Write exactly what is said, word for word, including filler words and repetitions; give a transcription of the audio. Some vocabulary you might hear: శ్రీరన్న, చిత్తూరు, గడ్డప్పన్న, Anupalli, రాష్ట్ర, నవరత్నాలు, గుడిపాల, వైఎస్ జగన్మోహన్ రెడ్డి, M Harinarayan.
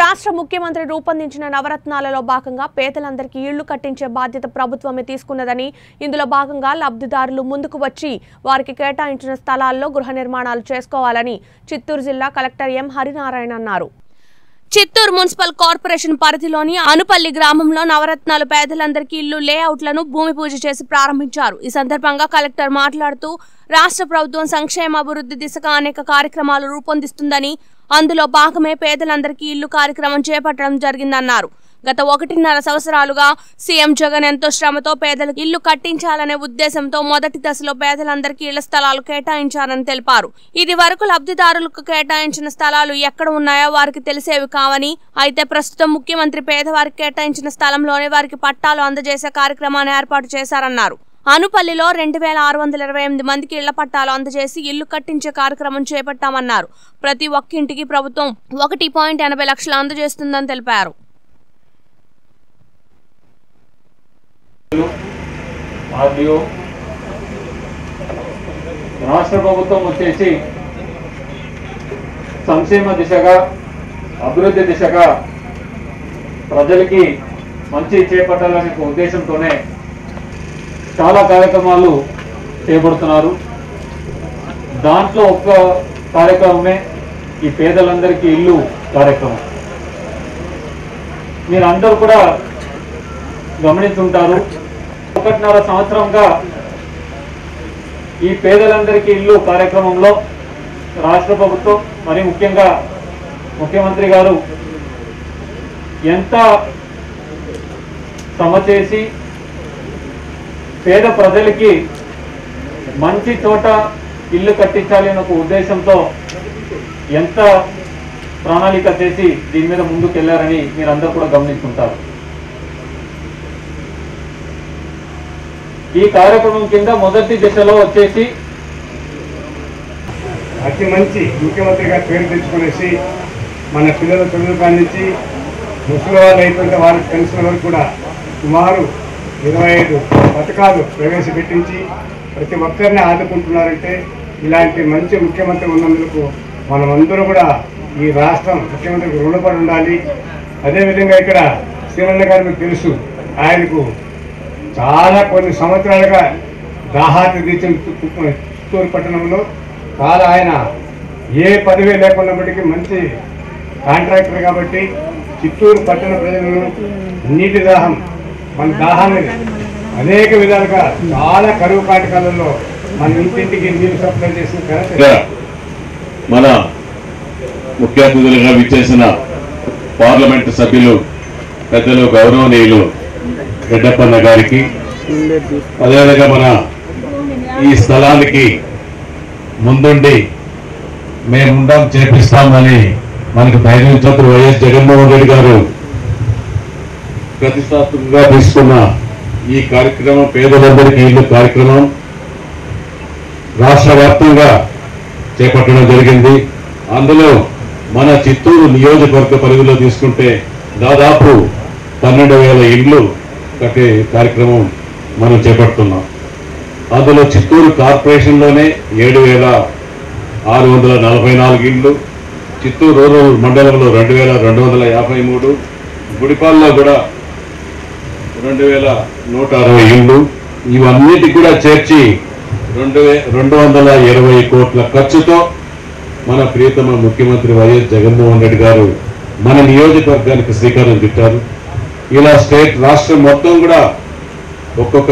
రాష్ట్ర ముఖ్యమంత్రి రూపొందించిన నవరత్నాలలో భాగంగా పేదలందరికీ ఇళ్ళు కట్టించే బాధ్యత ప్రభుత్వమే తీసుకున్నదని ఇందులో భాగంగా లబ్ధిదారులు ముందుకు వచ్చి వారికి కేటాయించిన స్థలాల్లో గృహ నిర్మాణాలు చేసుకోవాలని చిత్తూరు జిల్లా కలెక్టర్ ఎం హరినారాయణ అన్నారు। చిత్తూరు మున్సిపల్ కార్పొరేషన్ పరిధిలోని అనుపల్లి గ్రామంలో నవరత్నాలు పేదలందరికీ ఇల్లు లేఅవుట్లను భూమి పూజ చేసి ప్రారంభించారు। ఈ సందర్భంగా కలెక్టర్ మాట్లాడుతూ రాష్ట్ర ప్రభుత్వం సంక్షేమాభివృద్ధి దిశగా అనేక కార్యక్రమాలు రూపొందిస్తుందని అందులో భాగమే పేదలందరికీ ఇల్లు కార్యక్రమం చేపట్టడం జరిగిందన్నారు। గత ఒకటిన్నర సంవత్సరాలుగా సీఎం జగన్ ఎంతో శ్రమతో పేదలకు ఇల్లు కట్టించాలనే ఉద్దేశంతో మొదటి దశలో పేదలందరికీ ఇళ్ల స్థలాలు కేటాయించారని తెలిపారు। ఇది వరకు లబ్ధిదారులకు కేటాయించిన స్థలాలు ఎక్కడ ఉన్నాయో వారికి తెలిసేవి కావని, అయితే ప్రస్తుతం ముఖ్యమంత్రి పేదవారికి కేటాయించిన స్థలంలోనే వారికి పట్టాలు అందజేసే కార్యక్రమాన్ని ఏర్పాటు చేశారన్నారు। అనుపల్లిలో రెండు వేల ఆరు వందల ఇరవై ఎనిమిది మందికి ఇళ్ల పట్టాలు అందజేసి ఇల్లు కట్టించే కార్యక్రమం చేపట్టామన్నారు। ప్రతి ఒక్కింటికి ప్రభుత్వం ఒకటి పాయింట్ ఎనభై లక్షలు అందజేస్తుందని తెలిపారు। రాష్ట్ర ప్రభుత్వం వచ్చేసి సంక్షేమ దిశగా అభివృద్ధి దిశగా ప్రజలకి మంచి చేపట్టాలనే ఉద్దేశంతోనే చాలా కార్యక్రమాలు చేపడుతున్నారు। దాంట్లో ఒక్క కార్యక్రమమే ఈ పేదలందరికీ ఇల్లు కార్యక్రమం। మీరు అందరూ కూడా గమనిస్తుంటారు, ఒకటిన్నర సంవత్సరంగా ఈ పేదలందరికీ ఇల్లు కార్యక్రమంలో రాష్ట్ర ప్రభుత్వం మరి ముఖ్యంగా ముఖ్యమంత్రి గారు ఎంత శ్రమ చేసి పేద ప్రజలకి మంచి చోట ఇల్లు కట్టించాలి అనే ఉద్దేశంతో ఎంత ప్రణాళిక చేసి దీని మీద ముందుకు వెళ్ళారని మీరు అందరూ కూడా గమనిస్తుంటారు। ఈ కార్యక్రమం కింద మొదటి దశలో వచ్చేసి అతి మంచి ముఖ్యమంత్రి గారు పేరు తెచ్చుకునేసి మన పిల్లల చదువు కానించి ముసలి వాళ్ళు అయిపోయిన వారి పెన్షన్ వరకు కూడా సుమారు ఇరవై ఐదు పథకాలు ప్రవేశపెట్టించి ప్రతి ఒక్కరిని ఆదుకుంటున్నారంటే ఇలాంటి మంచి ముఖ్యమంత్రి ఉన్నందుకు మనమందరూ కూడా ఈ రాష్ట్రం ముఖ్యమంత్రికి రుణపడి ఉండాలి। అదేవిధంగా ఇక్కడ శ్రీరన్న గారు మీకు తెలుసు, ఆయనకు చాలా కొన్ని సంవత్సరాలుగా దాహార్తి తీర్చిన చిత్తూరు పట్టణంలో చాలా ఆయన ఏ పదవి లేకున్నప్పటికీ మంచి కాంట్రాక్టర్ కాబట్టి చిత్తూరు పట్టణ ప్రజలను నీటి దాహం మన దాహాన్ని అనేక విధాలుగా చాలా కరువు కాటకాలలో మన ఇంటింటికి నీరు సప్లై చేసిన ఘనత మన ముఖ్య అతిథులుగా విచ్చేసిన పార్లమెంటు సభ్యులు పెద్దలు గౌరవనీయులు గడ్డప్పన్న గారికి, అదేవిధంగా మన ఈ స్థలానికి ముందుండి మేముండం చేపిస్తామని మనకు ధైర్యం ఇచ్చినప్పుడు వైఎస్ జగన్మోహన్ రెడ్డి గారు ప్రతిష్టాత్మకంగా తీసుకున్న ఈ కార్యక్రమం పేదలందరికీ ఇల్లు కార్యక్రమం రాష్ట్ర వ్యాప్తంగా చేపట్టడం జరిగింది। అందులో మన చిత్తూరు నియోజకవర్గ పరిధిలో తీసుకుంటే దాదాపు పన్నెండు వేల ఇళ్ళు కట్టే కార్యక్రమం మనం చేపడుతున్నాం। అందులో చిత్తూరు కార్పొరేషన్లోనే ఏడు వేల ఆరు వందల నలభై నాలుగు ఇళ్ళు, చిత్తూరు రూరల్ మండలంలో రెండు వేల రెండు వందల యాభై మూడు, గుడిపాల్లో కూడా రెండు వేల నూట అరవై ఏళ్ళు, ఇవన్నిటి కూడా చేర్చి రెండు వే రెండు వందల ఇరవై కోట్ల ఖర్చుతో మన ప్రియతమ ముఖ్యమంత్రి వైఎస్ జగన్మోహన్ రెడ్డి గారు మన నియోజకవర్గానికి శ్రీకారం చుట్టారు। ఇలా స్టేట్ రాష్ట్రం మొత్తం కూడా ఒక్కొక్క